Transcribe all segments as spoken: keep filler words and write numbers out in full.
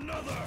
another!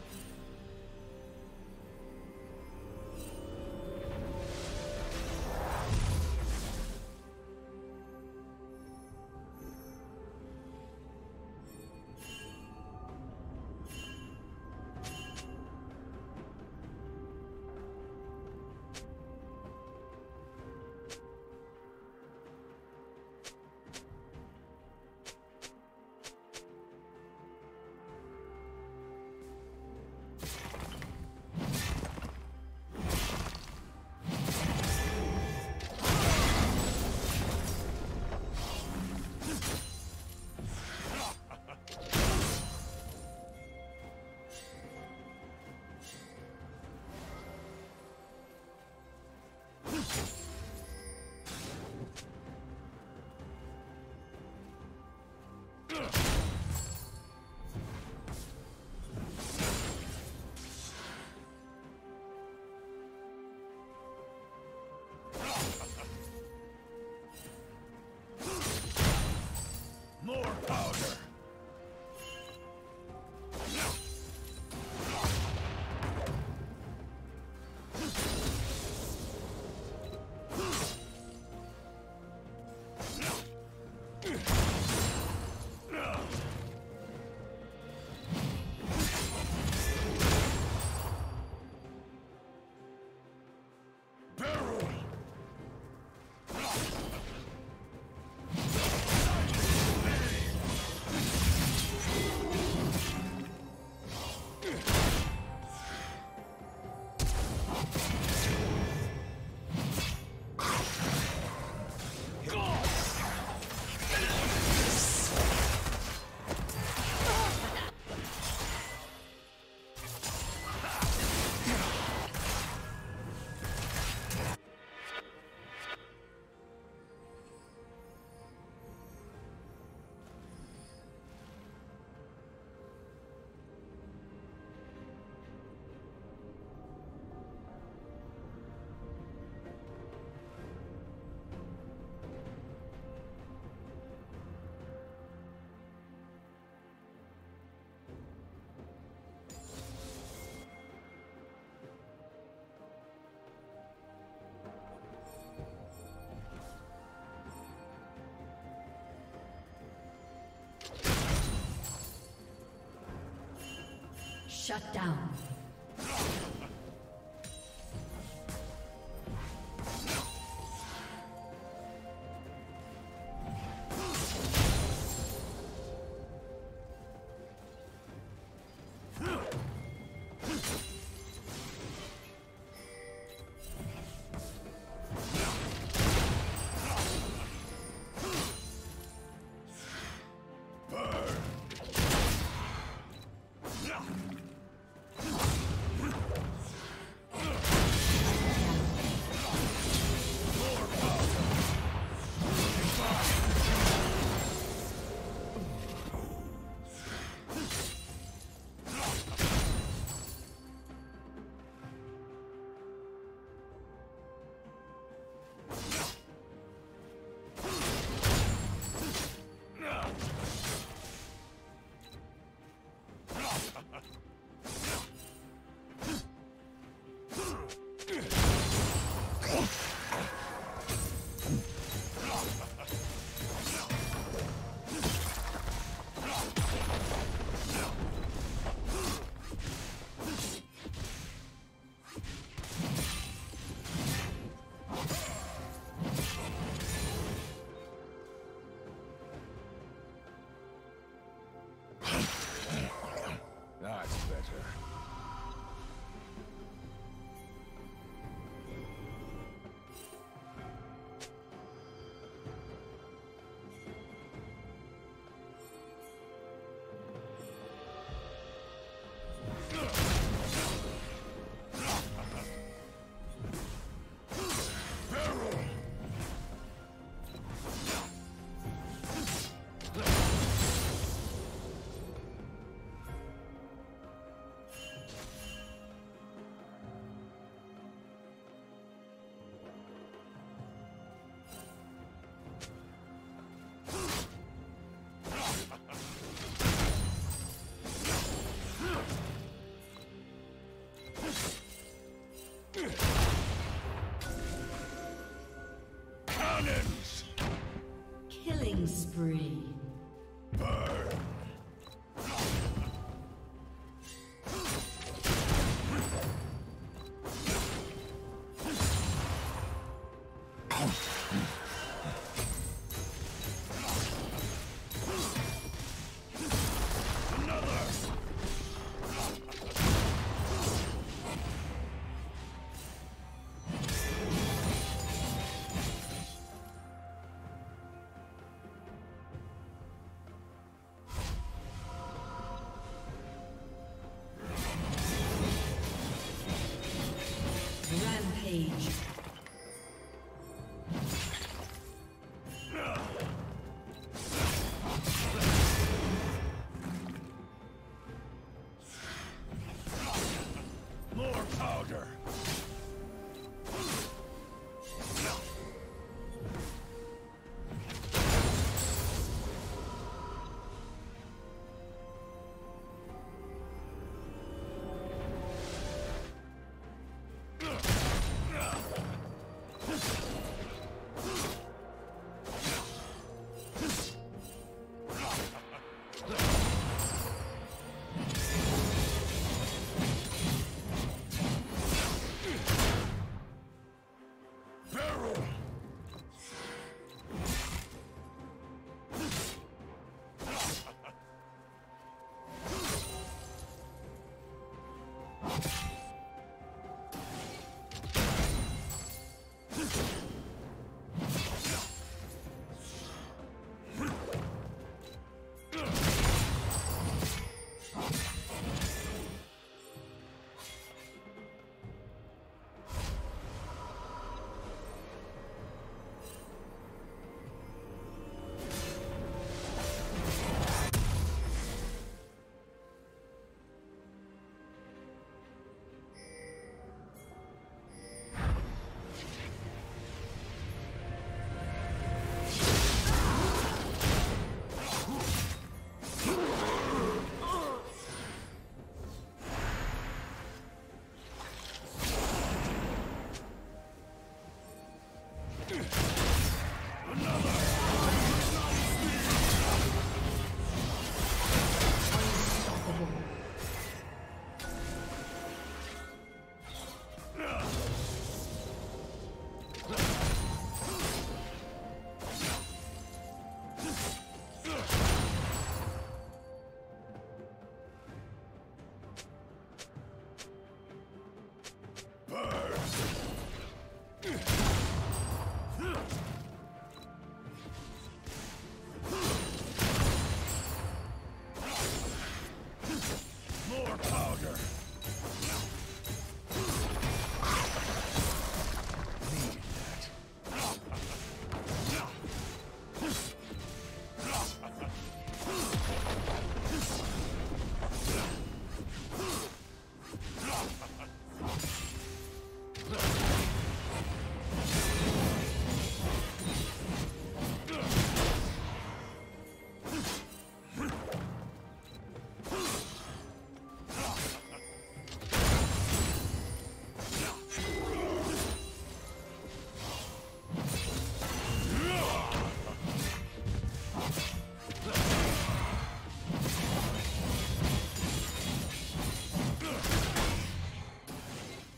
Shut down. spree. Burn.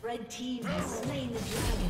The red team has slain the dragon.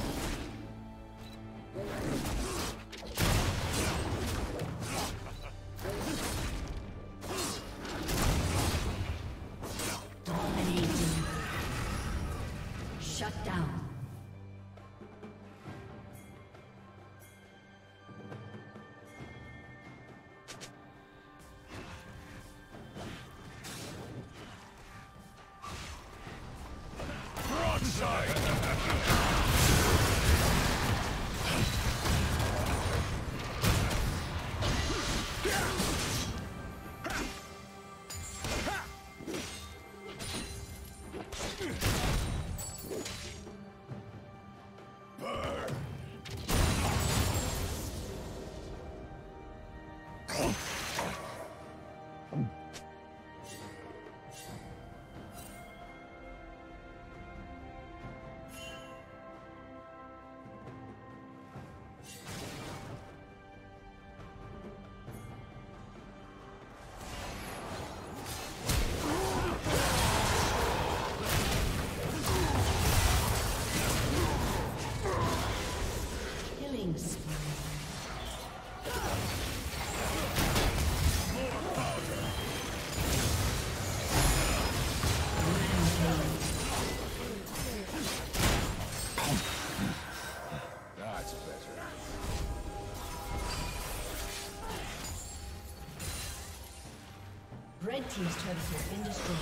Red team's turret has been destroyed.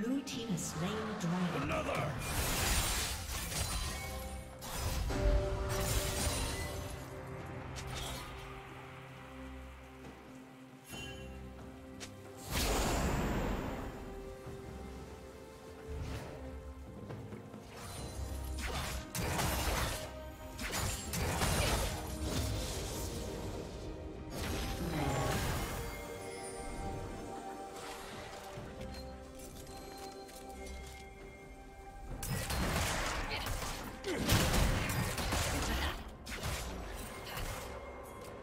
Blue team has slain the dragon. Another! Blue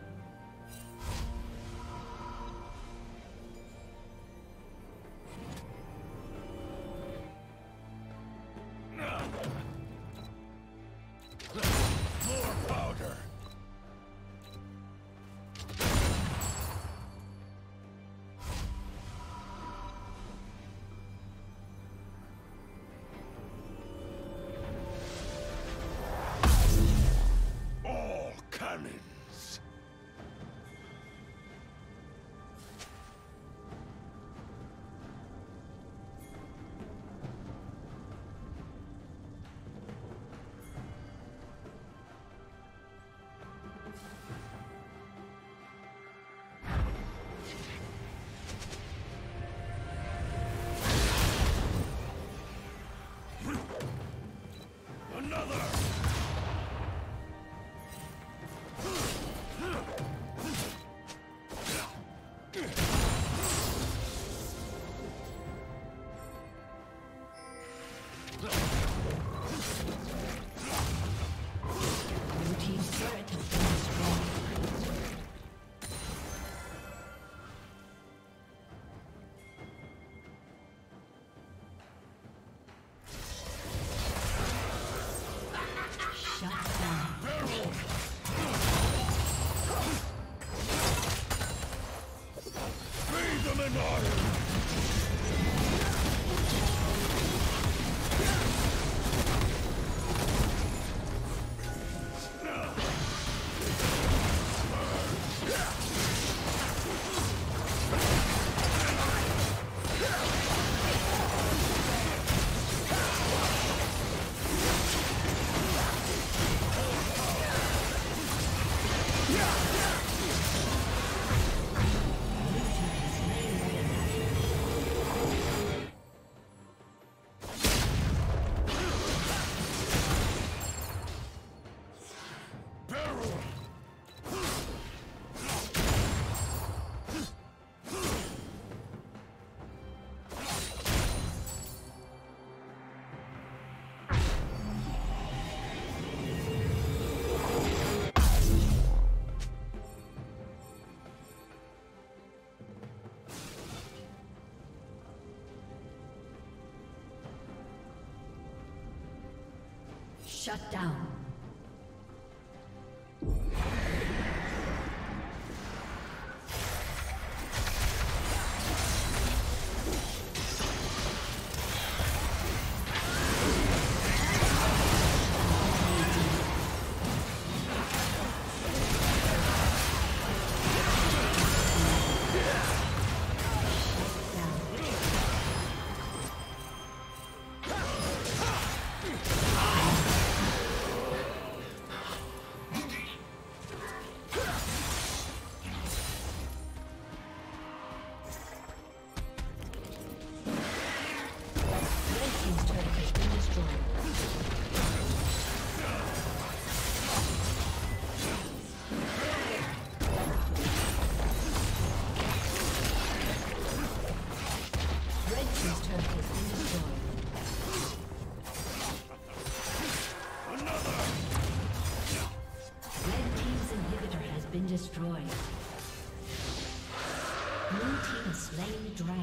More power. Shut down. Destroyed. Blue team has slain the dragon.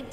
Red